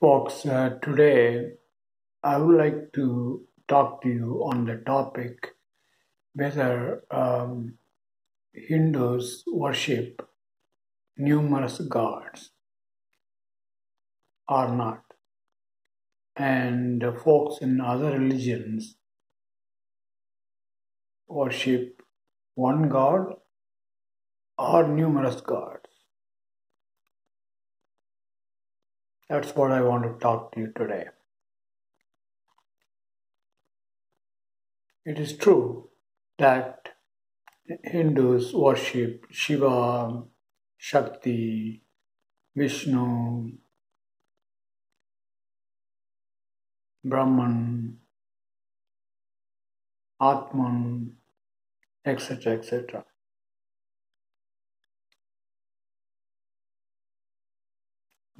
Folks, today I would like to talk to you on the topic whether Hindus worship numerous gods or not. And folks in other religions worship one god or numerous gods. That's what I want to talk to you today. It is true that Hindus worship Shiva, Shakti, Vishnu, Brahman, Atman, etc., etc.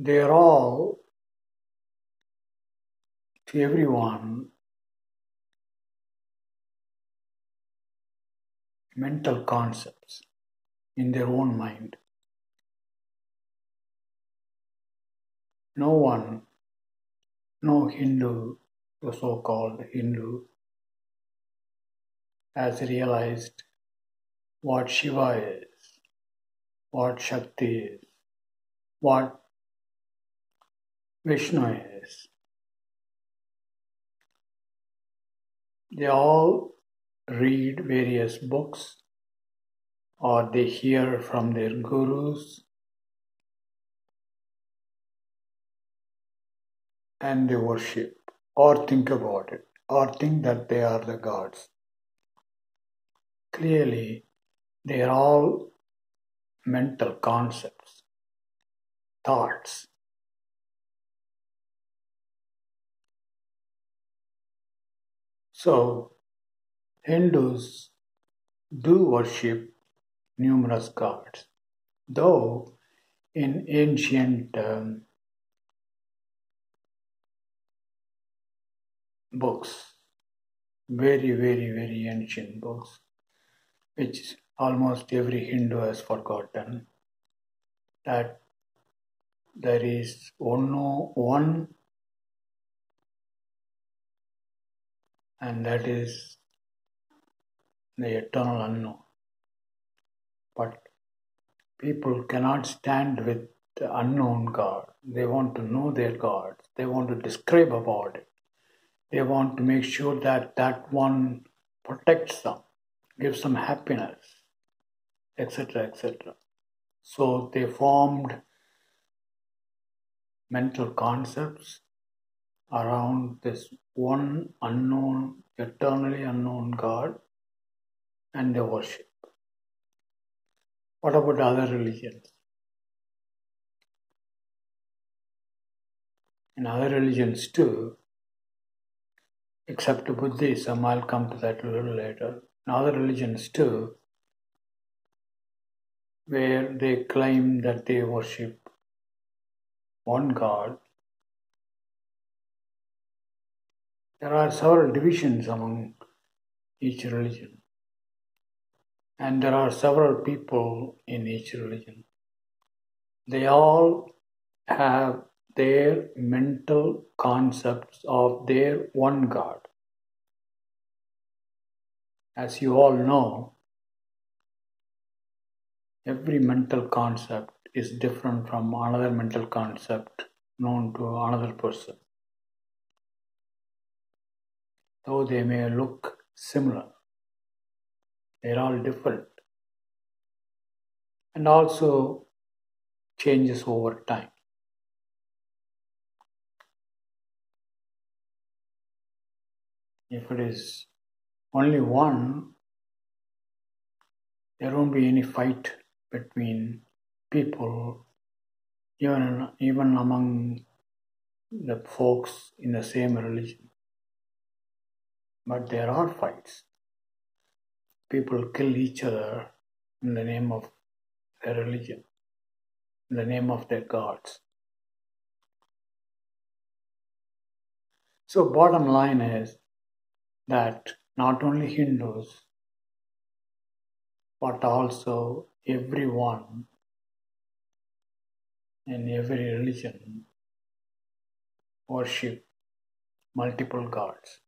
They are all, to everyone, mental concepts in their own mind. No Hindu, the so-called Hindu, has realized what Shiva is, what Shakti is, what Vishnu is. They all read various books, or they hear from their gurus, and they worship or think about it or think that they are the gods. Clearly, they are all mental concepts, thoughts. So, Hindus do worship numerous gods, though in ancient books, very, very, very ancient books, which almost every Hindu has forgotten, that there is one and that is the eternal unknown. But people cannot stand with the unknown God. They want to know their gods. They want to describe about it. They want to make sure that that one protects them, gives them happiness, etc., etc. So they formed mental concepts around this one unknown, eternally unknown God, and they worship. What about other religions? In other religions too, except Buddhism, I'll come to that a little later, in other religions too, where they claim that they worship one God, there are several divisions among each religion, and there are several people in each religion. They all have their mental concepts of their one God. As you all know, every mental concept is different from another mental concept known to another person, though they may look similar. They are all different, and also changes over time. If it is only one, there won't be any fight between people, even among the folks in the same religion. But there are fights. People kill each other in the name of their religion, in the name of their gods. So bottom line is that not only Hindus, but also everyone in every religion worship multiple gods.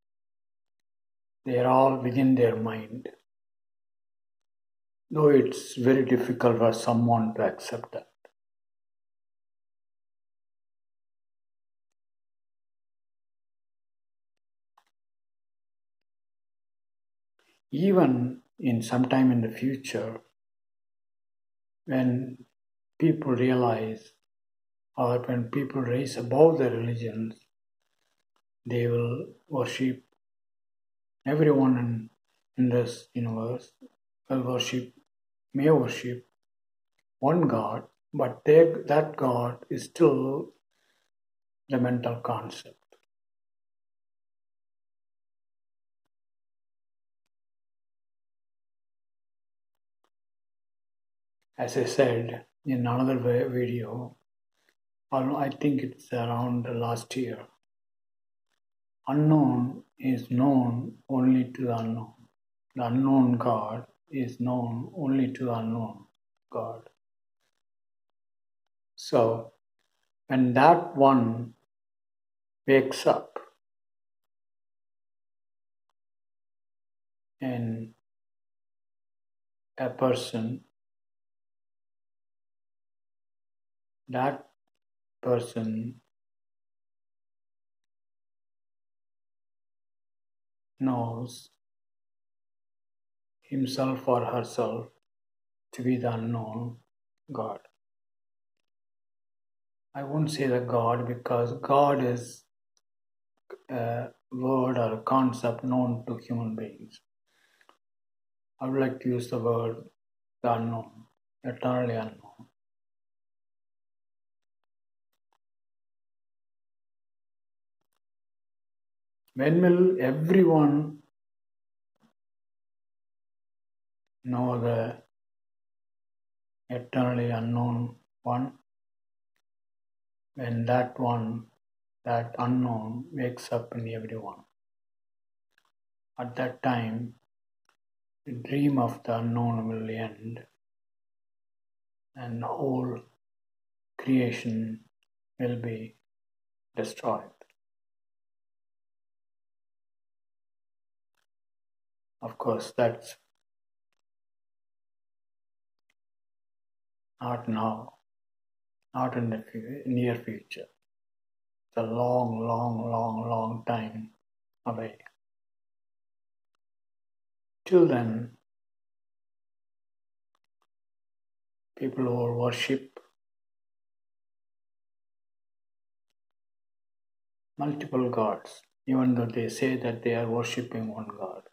They are all within their mind. Though it's very difficult for someone to accept that. Even in some time in the future, when people realize or when people raise above their religions, they will worship everyone in this universe, may worship one God, but that God is still the mental concept. As I said in another video, I think it's around last year, unknown is known only to the unknown. The unknown God is known only to the unknown God. So, when that one wakes up in a person, that person knows himself or herself to be the unknown God. I won't say the God, because God is a word or a concept known to human beings. I would like to use the word the unknown, eternally unknown. When will everyone know the eternally unknown one? When that one, that unknown, wakes up in everyone. At that time, the dream of the unknown will end and the whole creation will be destroyed. Of course, that's not now, not in the near future. It's a long, long, long, long time away. Till then, people who worship multiple gods, even though they say that they are worshipping one God.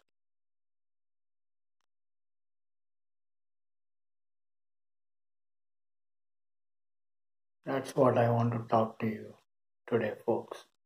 That's what I want to talk to you today, folks.